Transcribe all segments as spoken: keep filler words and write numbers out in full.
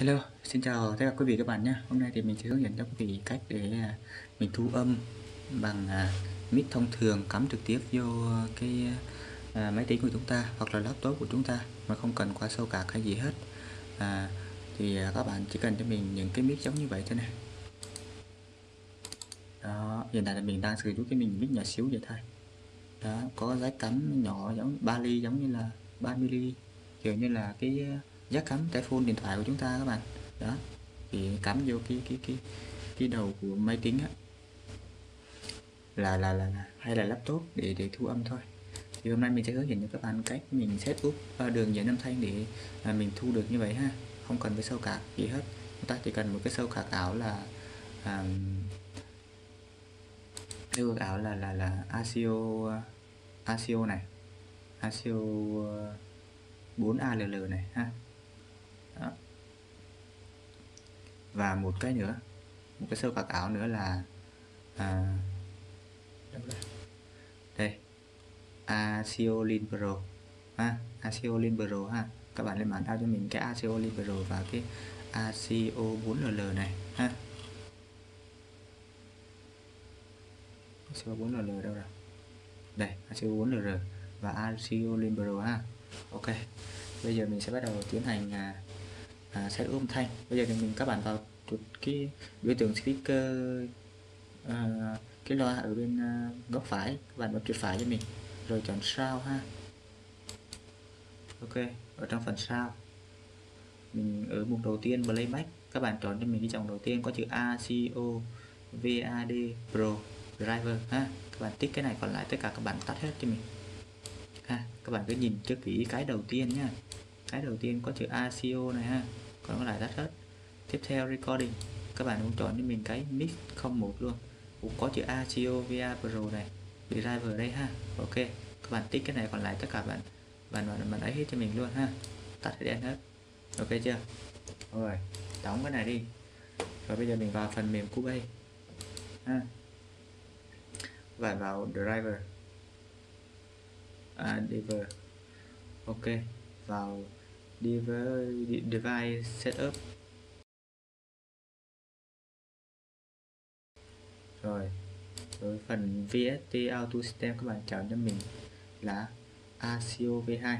Hello, xin chào tất cả quý vị các bạn nhé. Hôm nay thì mình sẽ hướng dẫn cho quý vị cách để mình thu âm bằng mic thông thường cắm trực tiếp vô cái máy tính của chúng ta hoặc là laptop của chúng ta mà không cần qua sâu cạc hay gì hết. À, thì các bạn chỉ cần cho mình những cái mic giống như vậy thế này. Đó, hiện tại là mình đang sử dụng cái mình mic nhỏ xíu vậy thôi. Đó, có jack cắm nhỏ giống ba ly, giống như là ba mi-li-mét, kiểu như là cái giác cắm trái phone điện thoại của chúng ta các bạn. Đó, thì cắm vô cái cái cái cái đầu của máy tính á, là, là là là hay là laptop để để thu âm thôi. Thì hôm nay mình sẽ hướng dẫn cho các bạn cách mình set up đường dẫn âm thanh để à, mình thu được như vậy ha, không cần phải sâu cạc gì hết. Chúng ta chỉ cần một cái sâu cạc ảo là à, sâu cạc ảo là là là a xê o này, a xê o bốn a lờ lờ này ha. Đó. Và một cái nữa, một cái sâu cạc ảo nữa là à, đây a xê o Linpro ha, a xê o Linpro ha. Các bạn lên bản thao cho mình cái a xê o Linpro và cái a xê o bốn lờ lờ này ha. a xê o bốn lờ lờ đâu rồi? Đây, a xê o bốn lờ lờ và a xê o Linpro ha. Ok, bây giờ mình sẽ bắt đầu tiến hành à, à, set up âm thanh. Bây giờ thì mình các bạn vào chụp cái biểu tượng speaker à, cái loa ở bên à, góc phải, các bạn bấm chuột phải cho mình rồi chọn sound ha. Ok, ở trong phần sound mình ở mục đầu tiên playback, các bạn chọn cho mình cái dòng đầu tiên có chữ a xê o vê a đê Pro Driver ha. Các bạn tích cái này, còn lại tất cả các bạn tắt hết cho mình. Ha, các bạn cứ nhìn cho kỹ cái đầu tiên nha. Cái đầu tiên có chữ a xê o này ha, còn có lại tắt hết. Tiếp theo recording, các bạn cũng chọn cho mình cái mix không một luôn, cũng có chữ a xê o vê a Pro này, driver đây ha. Ok, các bạn tích cái này, còn lại tất cả bạn bạn bạn, bạn ấy hết cho mình luôn ha, tắt hết đen hết. Ok chưa? Rồi đóng cái này đi. Rồi bây giờ mình vào phần mềm Cubase ha, và vào driver. À, Diver. Ok, vào Diver, Device Setup. Rồi, với phần vê ét tê Auto System các bạn chọn cho mình là a xê o vê hai.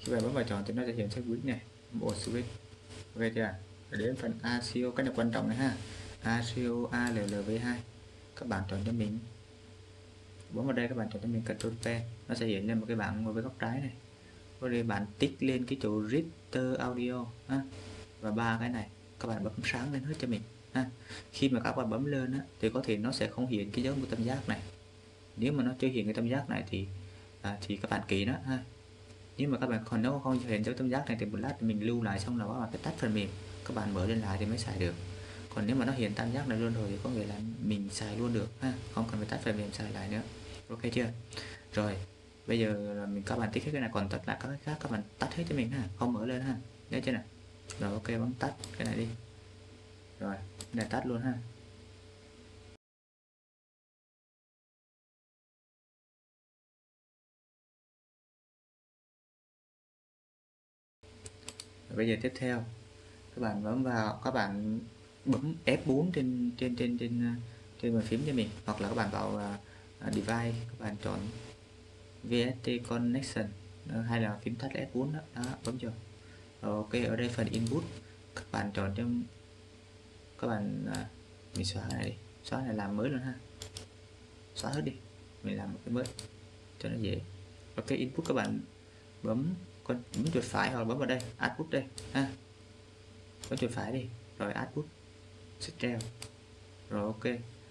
Khi bạn bấm vào chọn thì nó sẽ hiện sách switch này, bộ switch. Ok chưa? Đến phần a xê o, cái này quan trọng này ha, a xê o a lờ lờ vê hai. Các bạn chọn cho mình, bấm vào đây các bạn chọn cho mình Control P, nó sẽ hiện lên một cái bảng ngồi với góc trái này. Rồi bạn tích lên cái chỗ Register Audio ha, và ba cái này các bạn bấm sáng lên hết cho mình ha. Khi mà các bạn bấm lên á, thì có thể nó sẽ không hiện cái dấu của tam giác này. Nếu mà nó chưa hiện cái tam giác này thì à, thì các bạn kỹ nó ha. Nếu mà các bạn còn nó không hiện dấu tam giác này thì một lát mình lưu lại, xong là các bạn phải tắt phần mềm, các bạn mở lên lại thì mới xài được. Còn nếu mà nó hiện tam giác này luôn rồi thì có nghĩa là mình xài luôn được ha, không cần phải tắt phần mềm xài lại nữa. Ok chưa? Rồi bây giờ là mình các bạn tích hết cái này, còn tất cả các cái khác các bạn tắt hết cho mình ha, không mở lên ha, nhớ chưa nào? Rồi ok, bấm tắt cái này đi, rồi để tắt luôn ha. Rồi, bây giờ tiếp theo các bạn bấm vào, các bạn bấm ép bốn trên trên trên trên trên bàn phím cho mình, hoặc là các bạn vào uh, device, các bạn chọn vê ét tê connection hay là phím tắt ép bốn đó, đó bấm chưa? Ok, ở đây phần input các bạn chọn cho các bạn uh, mình xóa này đi, xóa này làm mới luôn ha, xóa hết đi, mình làm một cái mới cho nó dễ. Ok, input các bạn bấm con bấm chuột phải hoặc bấm vào đây output đây ha, bấm chuột phải đi, rồi output stereo. Rồi ok,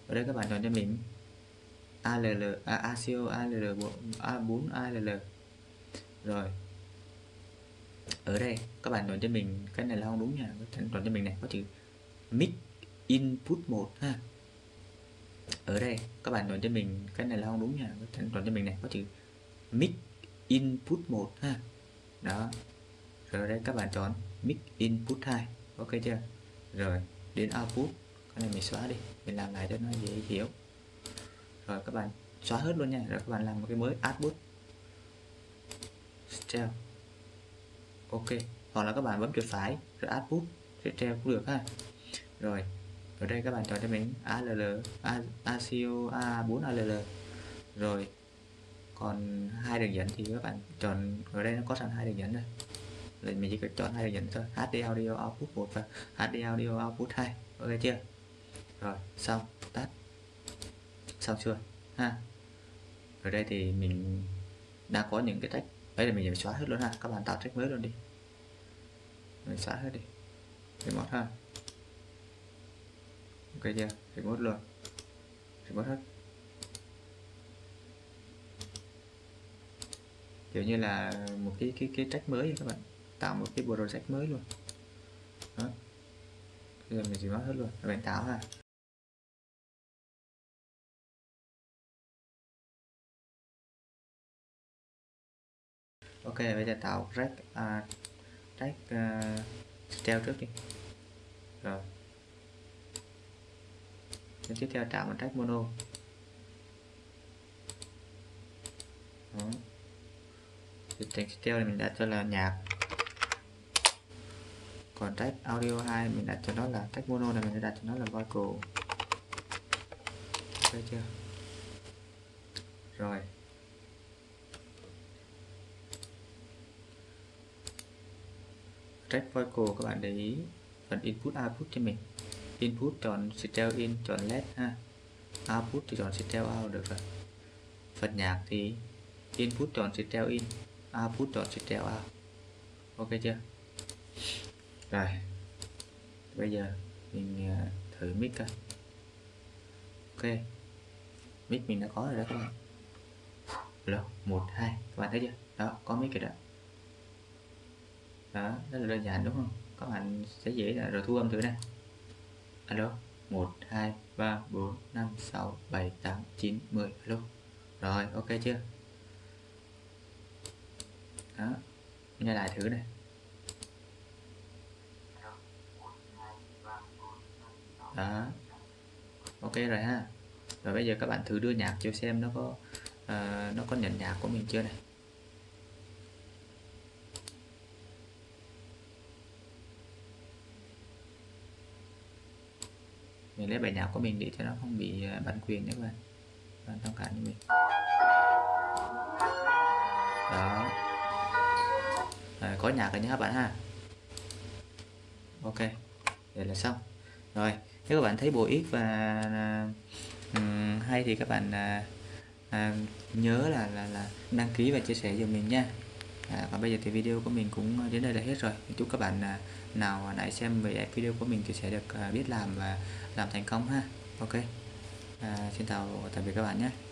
ở đây các bạn chọn cho mình a lờ lờ à, a xê o a lờ lờ bốn a bốn a lờ lờ. Rồi ở đây các bạn chọn cho mình cái này là không đúng nha, chọn cho mình này có chữ mic input một ha. Ở đây các bạn chọn cho mình cái này là không đúng nha, chọn cho mình này có chữ mic input một ha. Đó, rồi ở đây các bạn chọn mic input hai. Ok chưa? Rồi đến output, cái này mình xóa đi, mình làm lại cho nó dễ hiểu. Rồi các bạn xóa hết luôn nha, rồi các bạn làm một cái mới output stereo. Ok, hoặc là các bạn bấm chuột phải rồi output tiếp theo cũng được ha. Rồi ở đây các bạn chọn cho mình a lờ lờ, a xê o a bốn a lờ lờ. Rồi còn hai đường dẫn thì các bạn chọn, ở đây nó có sẵn hai đường dẫn rồi, rồi mình chỉ cần chọn hai đường dẫn thôi, hát đê audio output một và hát đê audio output hai. Ok chưa? Rồi xong, tắt. Xong chưa ha. Ở đây thì mình đã có những cái tách, đấy là mình xóa hết luôn ha. Các bạn tạo tách mới luôn đi, mình xóa hết đi, remote ha. Ok chưa? Remote luôn, remote hết. Kiểu như là một cái cái cái trách mới các bạn, tạo một cái project mới luôn. Đó. Bây giờ mình remote hết luôn, các bạn tạo ha. Ok, bây giờ tạo track à, track uh, treo trước đi. Rồi. Đến tiếp theo tạo một track mono. Đó. Thì track treo thì mình đặt cho là nhạc. Còn track audio hai mình đặt cho nó là track mono, này mình sẽ đặt cho nó là vocal. Ok chưa? Rồi. Track vocal các bạn để ý phần input output cho mình. Input chọn stereo in, chọn led ha. Output thì chọn stereo out được rồi. Phần nhạc thì input chọn stereo in, output chọn stereo out. Ok chưa? Rồi. Bây giờ mình thử mic coi. Ok. Mic mình đã có rồi đó các bạn. Hello, một hai, các bạn thấy chưa? Đó, có mic rồi đó. Đó, rất là đơn giản đúng không? Các bạn sẽ dễ là rồi thu âm thử này. Alo, một, hai, ba, bốn, năm, sáu, bảy, tám, chín, mười. Alo. Rồi, ok chưa? Đó. Nghe lại thử này. Đó. Ok rồi ha. Rồi bây giờ các bạn thử đưa nhạc cho xem nó có uh, nó có nhận nhạc của mình chưa này. Mình lấy bài nhạc của mình để cho nó không bị bản quyền nhé các bạn, bạn thông cảm cho mình. Đó. Rồi, có nhạc rồi nhé các bạn ha. Ok, vậy là xong. Rồi, nếu các bạn thấy bổ ích và um, hay thì các bạn uh, uh, nhớ là, là là đăng ký và chia sẻ giùm mình nha. À, và bây giờ thì video của mình cũng đến đây là hết rồi. Chúc các bạn nào nãy xem về video của mình thì sẽ được biết làm và làm thành công ha. Ok, à, xin chào tạm biệt các bạn nhé.